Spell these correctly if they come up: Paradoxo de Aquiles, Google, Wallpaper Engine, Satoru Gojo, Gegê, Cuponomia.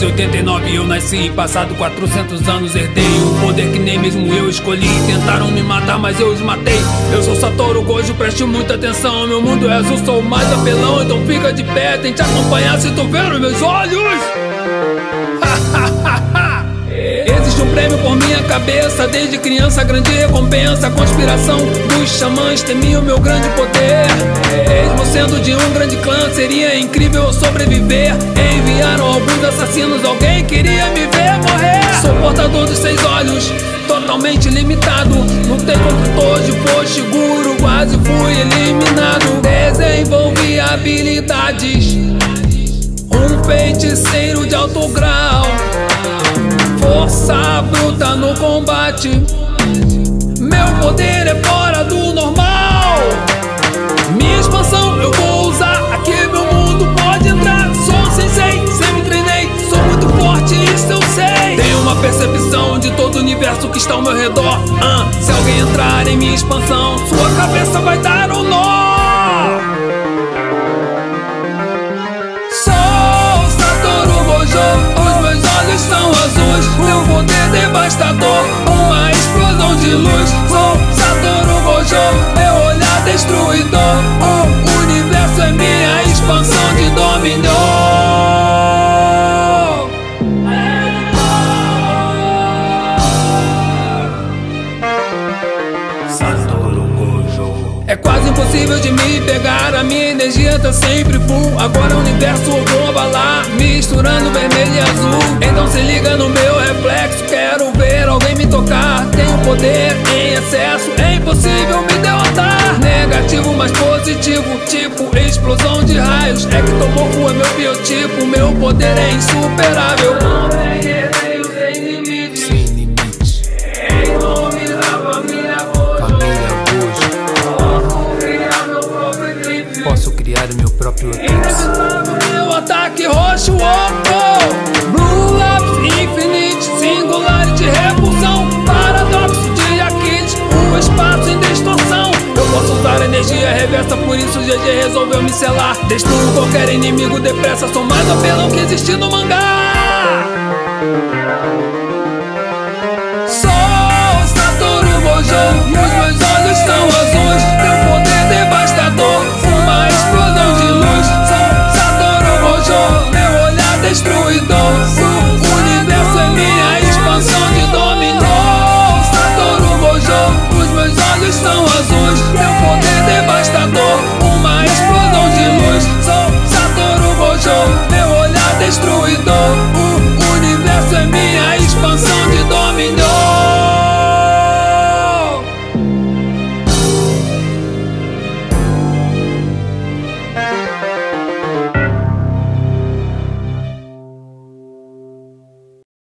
1989 eu nasci, passado 400 anos herdei o poder que nem mesmo eu escolhi. Tentaram me matar, mas eu os matei. Eu sou Satoru Gojo, preste muita atenção. Meu mundo é azul, sou o mais apelão. Então fica de pé, tente acompanhar se tu ver os meus olhos. Existe um prêmio por minha cabeça, desde criança grande recompensa. A conspiração dos xamãs temia o meu grande poder. Mesmo sendo de um grande clã, seria incrível sobreviver. Enviaram alguns assassinos, alguém queria me ver morrer. Sou portador dos 6 olhos, totalmente limitado. Não tem condutor de posto seguro, quase fui eliminado. Desenvolvi habilidades, um feiticeiro de alto grau. Força bruta no combate, meu poder é fora do normal. Minha expansão eu vou usar, aqui meu mundo pode entrar. Sou um sensei, sempre treinei, sou muito forte, isso eu sei. Tenho uma percepção de todo o universo que está ao meu redor. Se alguém entrar em minha expansão, sua cabeça vai dar um nó. São azuis, meu poder devastador, uma explosão de luz. Sou Satoru Gojo, meu olhar destruidor. O universo é minha expansão de dominó. Satoru Gojo. É quase impossível de me pegar, a minha energia tá sempre full. Agora o universo eu vou abalar, misturando vermelho e azul. Então se liga no meu reflexo, quero ver alguém me tocar. Tenho poder em excesso, é impossível me derrotar. Negativo mas positivo, tipo explosão de raios. Ectomorfo é meu biotipo, meu poder é insuperável. Não tem receio, sem limites. Em nome da família Gojo, posso criar meu próprio eclipse. Inevitável meu ataque roxo, blue lápis, infinite, singular de repulsão, paradoxo de Aquiles, um espaço em distorção. Eu posso usar energia reversa, por isso o Gegê resolveu me selar. Destruo qualquer inimigo depressa, sou mais apelão que existe no mangá. Sou Satoru Gojo, meus olhos são azuis, teu poder devastador. São azuis, meu poder devastador, uma explosão de luz. Sou Satoru Gojo, meu olhar destruidor. O universo é minha expansão.